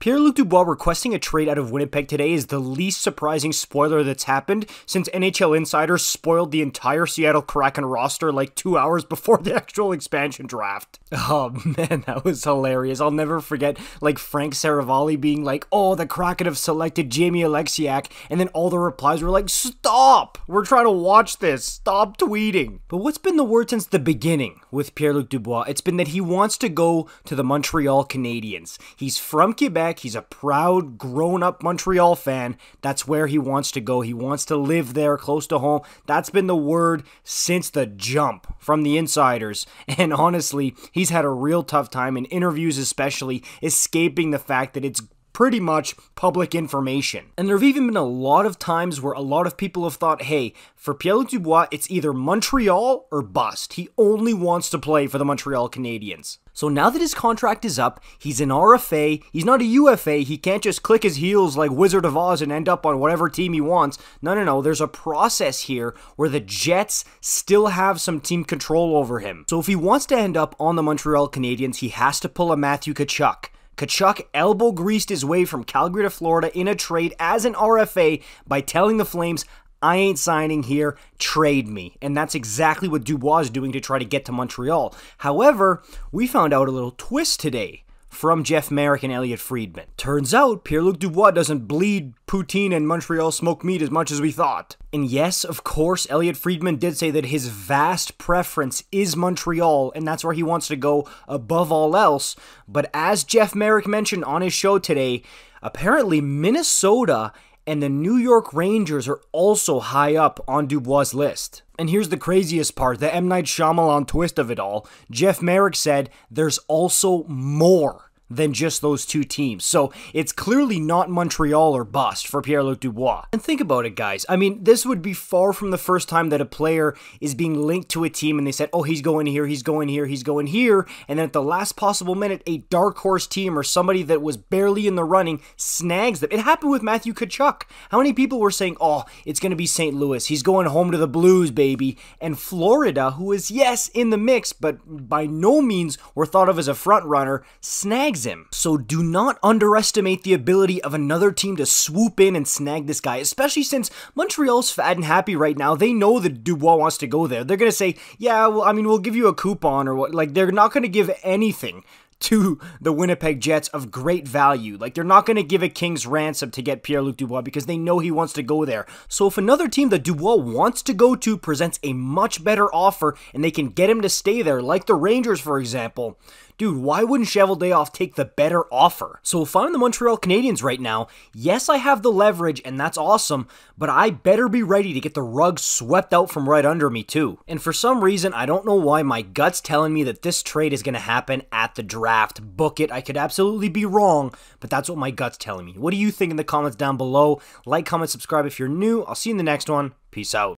Pierre-Luc Dubois requesting a trade out of Winnipeg today is the least surprising spoiler that's happened since NHL insiders spoiled the entire Seattle Kraken roster like 2 hours before the actual expansion draft. Oh man, that was hilarious. I'll never forget like Frank Ceravalli being like, oh, the Kraken have selected Jamie Alexiak, and then all the replies were like, stop! We're trying to watch this. Stop tweeting. But what's been the word since the beginning with Pierre-Luc Dubois? It's been that he wants to go to the Montreal Canadiens. He's from Quebec. He's a proud, grown-up Montreal fan. That's where he wants to go. He wants to live there, close to home. That's been the word since the jump from the insiders. And honestly, he's had a real tough time, in interviews especially, escaping the fact that it's pretty much public information. And there have even been a lot of times where a lot of people have thought, hey, for Pierre-Luc Dubois, it's either Montreal or bust. He only wants to play for the Montreal Canadiens. So now that his contract is up, he's an RFA, he's not a UFA, he can't just click his heels like Wizard of Oz and end up on whatever team he wants. No, no, no, there's a process here where the Jets still have some team control over him. So if he wants to end up on the Montreal Canadiens, he has to pull a Matthew Tkachuk. Tkachuk elbow greased his way from Calgary to Florida in a trade as an RFA by telling the Flames, I ain't signing here, trade me. And that's exactly what Dubois is doing to try to get to Montreal. However, we found out a little twist today from Jeff Merrick and Elliot Friedman. Turns out Pierre-Luc Dubois doesn't bleed poutine and Montreal smoked meat as much as we thought. And yes, of course, Elliot Friedman did say that his vast preference is Montreal, and that's where he wants to go above all else. But as Jeff Merrick mentioned on his show today, apparently Minnesota and the New York Rangers are also high up on Dubois' list. And here's the craziest part, the M. Night Shyamalan twist of it all. Jeff Merrick said there's also more than just those two teams. So it's clearly not Montreal or bust for Pierre-Luc Dubois. And think about it, guys. I mean, this would be far from the first time that a player is being linked to a team and they said, oh, he's going here, he's going here, he's going here. And then at the last possible minute, a dark horse team or somebody that was barely in the running snags them. It happened with Matthew Tkachuk. How many people were saying, oh, it's going to be St. Louis. He's going home to the Blues, baby. And Florida, who is, yes, in the mix, but by no means were thought of as a front runner, snags him. So do not underestimate the ability of another team to swoop in and snag this guy, especially since Montreal's fat and happy right now. They know that Dubois wants to go there. They're going to say, yeah, well, I mean, we'll give you a coupon or what. Like, they're not going to give anything to the Winnipeg Jets of great value. Like, they're not going to give a king's ransom to get Pierre-Luc Dubois because they know he wants to go there. So if another team that Dubois wants to go to presents a much better offer and they can get him to stay there, like the Rangers, for example, dude, why wouldn't Sheveldayoff take the better offer? So if I'm the Montreal Canadiens right now, yes, I have the leverage, and that's awesome, but I better be ready to get the rug swept out from right under me too. And for some reason, I don't know why, my gut's telling me that this trade is going to happen at the draft. Book it. I could absolutely be wrong, but that's what my gut's telling me. What do you think in the comments down below? Like, comment, subscribe if you're new. I'll see you in the next one. Peace out.